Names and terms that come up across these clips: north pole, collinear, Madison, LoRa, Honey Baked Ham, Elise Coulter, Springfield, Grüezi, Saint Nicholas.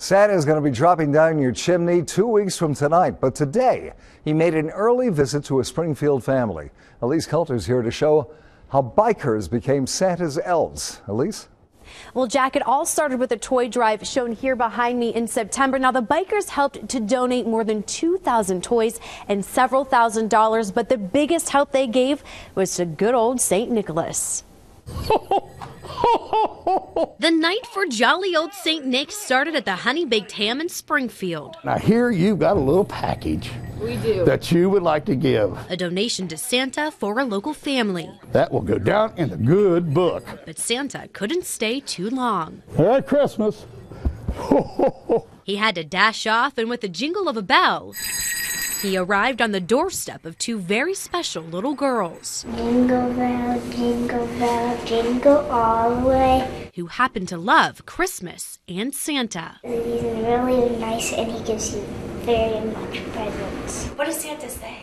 Santa is going to be dropping down your chimney 2 weeks from tonight, but today he made an early visit to a Springfield family. Elise Coulter's here to show how bikers became Santa's elves. Elise? Well, Jack, it all started with a toy drive shown here behind me in September. Now, the bikers helped to donate more than 2,000 toys and several thousand dollars, but the biggest help they gave was to good old St. Nicholas. The night for jolly old St. Nick started at the Honey Baked Ham in Springfield. Now here you've got a little package we do. That you would like to give. A donation to Santa for a local family. That will go down in the good book. But Santa couldn't stay too long. Merry Christmas. He had to dash off, and with the jingle of a bell, he arrived on the doorstep of two very special little girls. Jingle bell, jingle all the way. Who happened to love Christmas and Santa. He's really nice and he gives you very much presents. What does Santa say?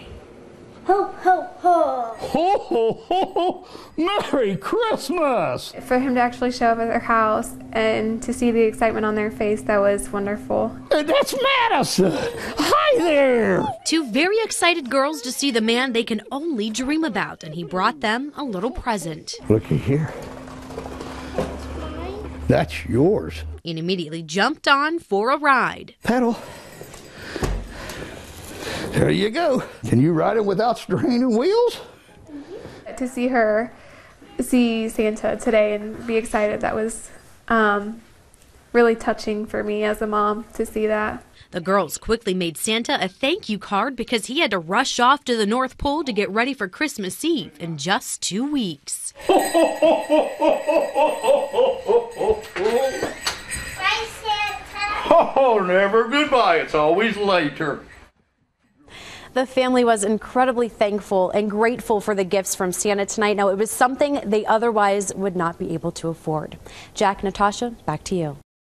Ho, ho, ho. Ho, ho, ho, ho. Merry Christmas. For him to actually show up at their house and to see the excitement on their face, that was wonderful. That's Madison. Hi there. Two very excited girls to see the man they can only dream about, and he brought them a little present. Looky here. That's yours. And immediately jumped on for a ride. Pedal. There you go. Can you ride it without straining wheels? To see her see Santa today and be excited, that was really touching for me as a mom to see that. The girls quickly made Santa a thank you card because he had to rush off to the North Pole to get ready for Christmas Eve in just 2 weeks. Bye, Santa. Oh, never goodbye. It's always later. The family was incredibly thankful and grateful for the gifts from Santa tonight. Now, it was something they otherwise would not be able to afford. Jack, Natasha, back to you.